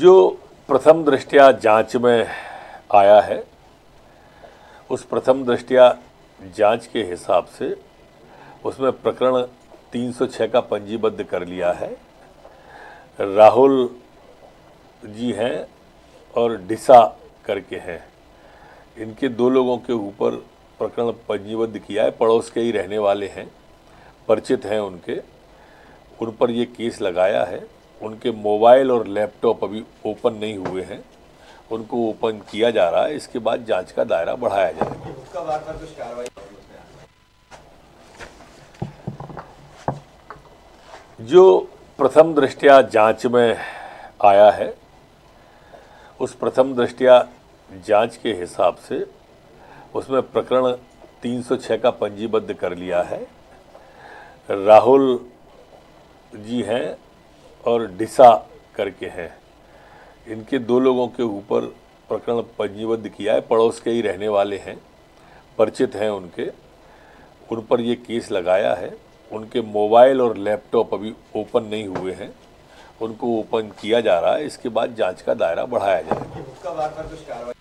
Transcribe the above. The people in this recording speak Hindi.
जो प्रथम दृष्टया जांच में आया है, उस प्रथम दृष्टया जांच के हिसाब से उसमें प्रकरण 306 का पंजीबद्ध कर लिया है। राहुल जी हैं और डिसा करके हैं, इनके दो लोगों के ऊपर प्रकरण पंजीबद्ध किया है। पड़ोस के ही रहने वाले हैं, परिचित हैं उनके, उन पर ये केस लगाया है। उनके मोबाइल और लैपटॉप अभी ओपन नहीं हुए हैं, उनको ओपन किया जा रहा है। इसके बाद जांच का दायरा बढ़ाया जाएगा। जो प्रथम दृष्टया जांच में आया है, उस प्रथम दृष्टया जांच के हिसाब से उसमें प्रकरण 306 का पंजीबद्ध कर लिया है। राहुल जी हैं और डिसा करके हैं, इनके दो लोगों के ऊपर प्रकरण पंजीबद्ध किया है। पड़ोस के ही रहने वाले हैं, परिचित हैं उनके, उन पर ये केस लगाया है। उनके मोबाइल और लैपटॉप अभी ओपन नहीं हुए हैं, उनको ओपन किया जा रहा है। इसके बाद जांच का दायरा बढ़ाया जाएगा।